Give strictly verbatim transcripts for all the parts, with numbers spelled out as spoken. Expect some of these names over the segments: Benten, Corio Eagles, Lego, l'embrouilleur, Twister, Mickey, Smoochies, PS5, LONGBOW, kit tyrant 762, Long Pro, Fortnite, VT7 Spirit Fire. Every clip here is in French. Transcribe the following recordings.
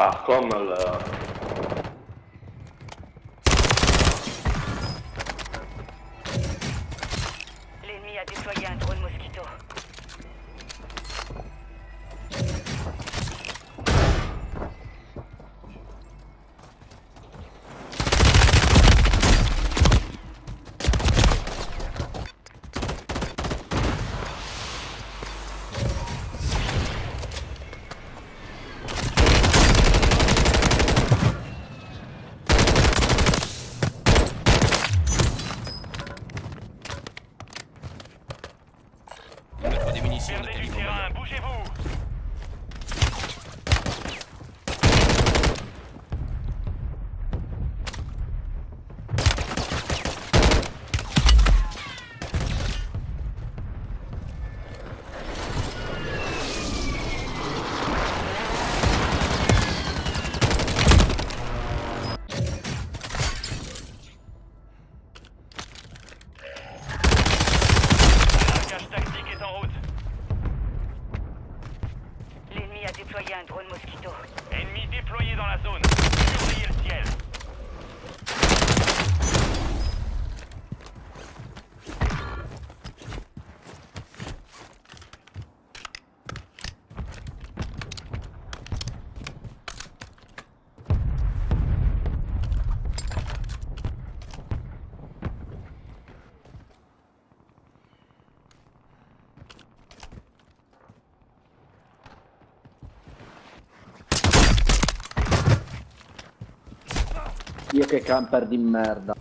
Ah, comme là. L'ennemi a déployé un drone mosquito. Io che camper di merda.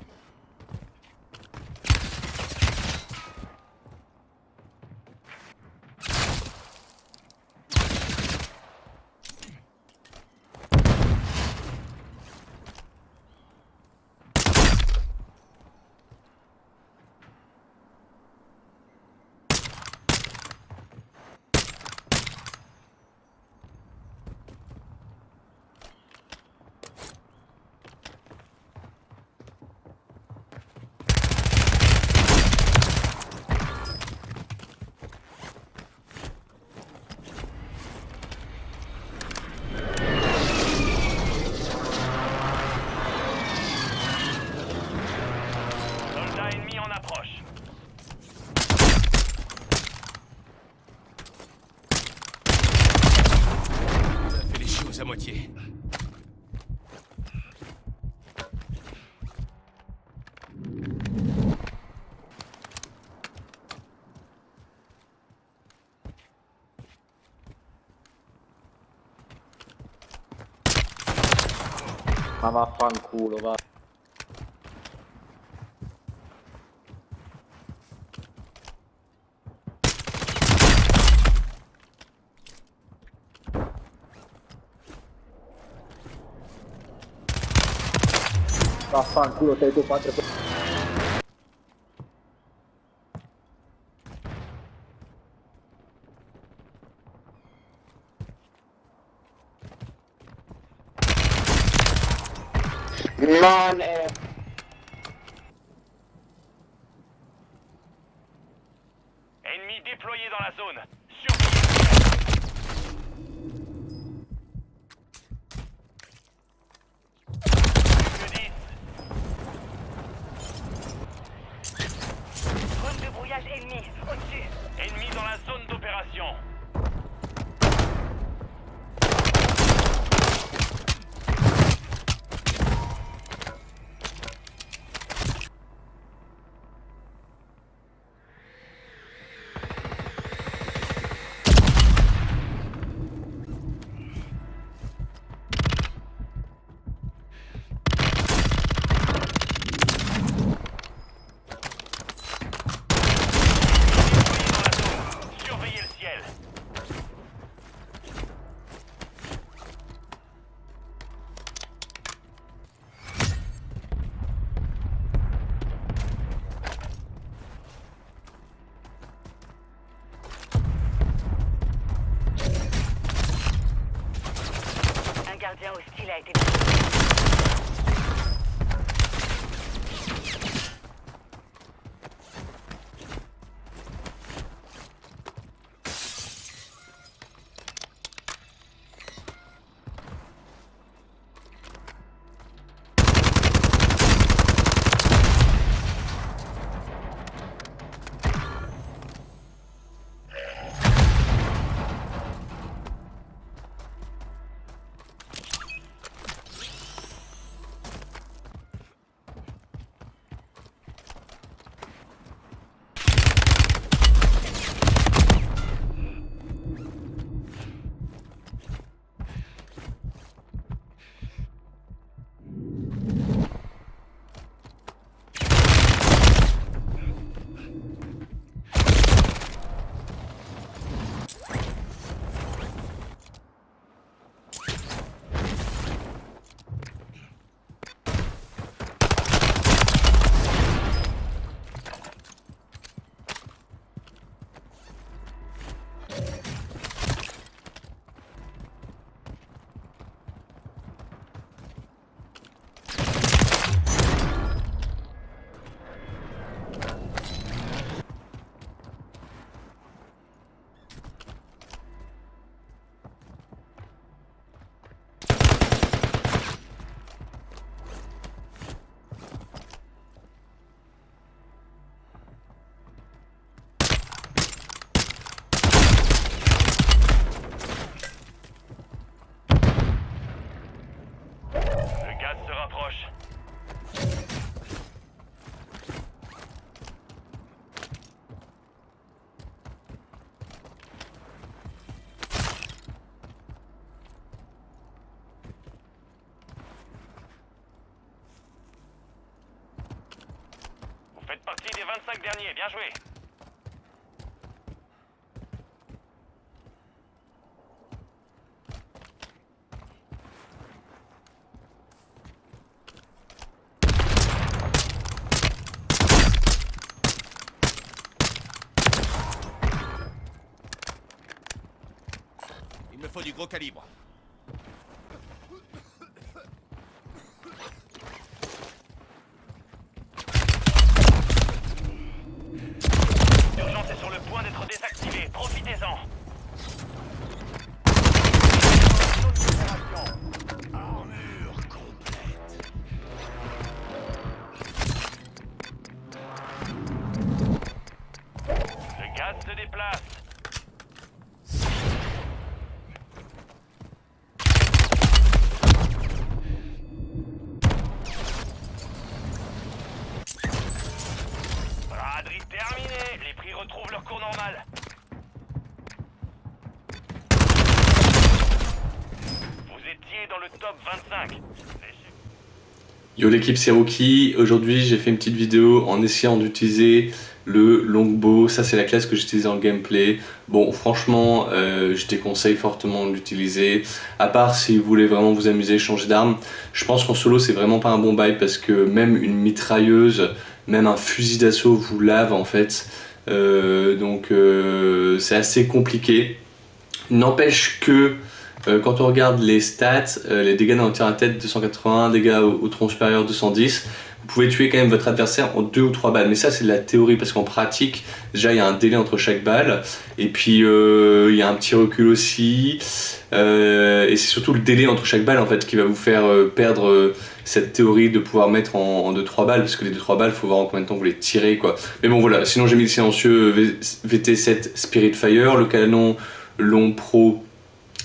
Ma vaffanculo, va. Vaffanculo, sei tuo padre. Man, eh. Ennemi déployé dans la zone. Sur dix. Zone de brouillage ennemi, au-dessus. Ennemi dans la zone d'opération. Hostile a été cinq derniers, bien joué. Il me faut du gros calibre. L'urgence est sur le point d'être désactivée, profitez-en. Le gaz se déplace. Retrouvent leur cours normal. Vous étiez dans le top vingt-cinq. Yo l'équipe, c'est Rocky. Aujourd'hui j'ai fait une petite vidéo en essayant d'utiliser le Longbow. Ça c'est la classe que j'utilisais en gameplay. Bon franchement euh, je déconseille fortement de l'utiliser. À part si vous voulez vraiment vous amuser, changer d'arme. Je pense qu'en solo c'est vraiment pas un bon bail parce que même une mitrailleuse, même un fusil d'assaut vous lave en fait. Euh, donc euh, c'est assez compliqué. N'empêche que euh, quand on regarde les stats, euh, les dégâts dans le tir à tête deux cent quatre-vingt-un, dégâts au, au tronc supérieur deux cent dix, vous pouvez tuer quand même votre adversaire en deux ou trois balles. Mais ça c'est de la théorie parce qu'en pratique déjà il y a un délai entre chaque balle. Et puis euh, il y a un petit recul aussi euh, et c'est surtout le délai entre chaque balle en fait qui va vous faire euh, perdre euh, cette théorie de pouvoir mettre en, en deux trois balles, parce que les deux trois balles, il faut voir en combien de temps vous les tirez, quoi. Mais bon, voilà. Sinon, j'ai mis le silencieux V T sept Spirit Fire, le canon Long Pro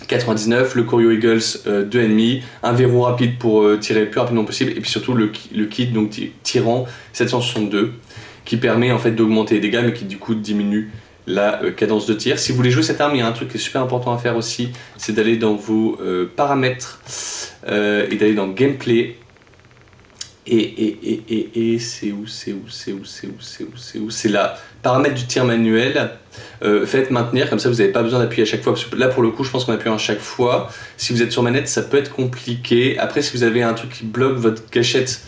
quatre-vingt-dix-neuf, le Corio Eagles euh, deux virgule cinq, un verrou rapide pour euh, tirer le plus rapidement possible, et puis surtout le, le kit donc Tyrant sept cent soixante-deux, qui permet en fait d'augmenter les dégâts, mais qui du coup diminue la euh, cadence de tir. Si vous voulez jouer cette arme, il y a un truc qui est super important à faire aussi, c'est d'aller dans vos euh, paramètres euh, et d'aller dans gameplay. Et, et, et, et, et c'est où, c'est où, c'est où, c'est où, c'est où, c'est où, c'est là. Paramètres du tir manuel, euh, faites maintenir, comme ça vous n'avez pas besoin d'appuyer à chaque fois. Parce que là pour le coup, je pense qu'on appuie à chaque fois. Si vous êtes sur manette, ça peut être compliqué. Après, si vous avez un truc qui bloque votre gâchette,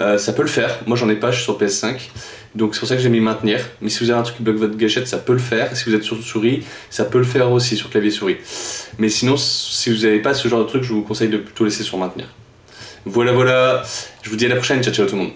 euh, ça peut le faire. Moi j'en ai pas, je suis sur P S cinq. Donc c'est pour ça que j'ai mis maintenir. Mais si vous avez un truc qui bloque votre gâchette, ça peut le faire. Si vous êtes sur souris, ça peut le faire aussi, sur clavier souris. Mais sinon, si vous n'avez pas ce genre de truc, je vous conseille de plutôt laisser sur maintenir. Voilà, voilà, je vous dis à la prochaine, ciao ciao tout le monde.